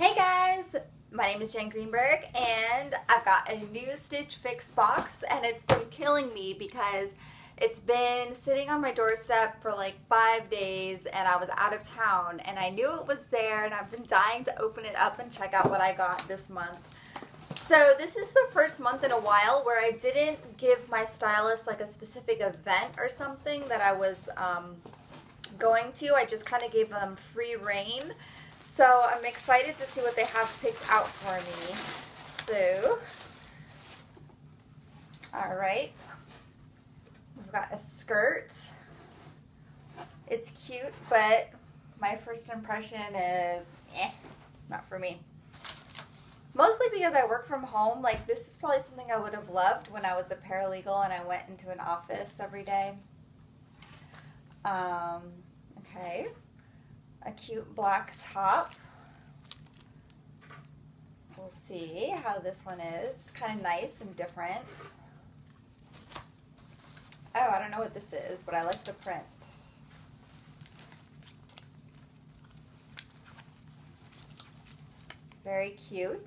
Hey guys, my name is Jen Greenberg and I've got a new Stitch Fix box, and it's been killing me because it's been sitting on my doorstep for like 5 days, and I was out of town and I knew it was there, and I've been dying to open it up and check out what I got this month. So this is the first month in a while where I didn't give my stylist like a specific event or something that I was going to. I just kind of gave them free reign. So I'm excited to see what they have picked out for me. So, all right, we've got a skirt. It's cute, but my first impression is, not for me. Mostly because I work from home. Like, this is probably something I would have loved when I was a paralegal and I went into an office every day. Okay. A cute black top. We'll see how this one is. It's kind of nice and different. Oh, I don't know what this is, but I like the print. Very cute.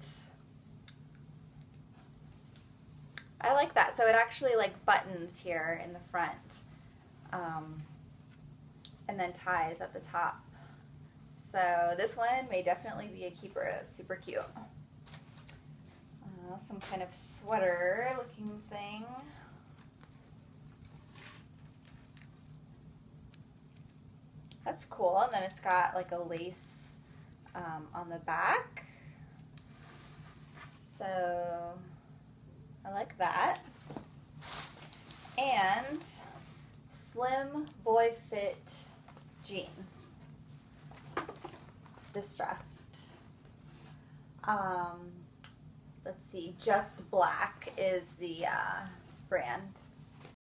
I like that. So it actually like buttons here in the front, and then ties at the top. So this one may definitely be a keeper. It's super cute. Some kind of sweater looking thing. That's cool. And then it's got like a lace on the back. So I like that. And slim boy fit jeans. Distressed. Let's see, Just Black is the brand.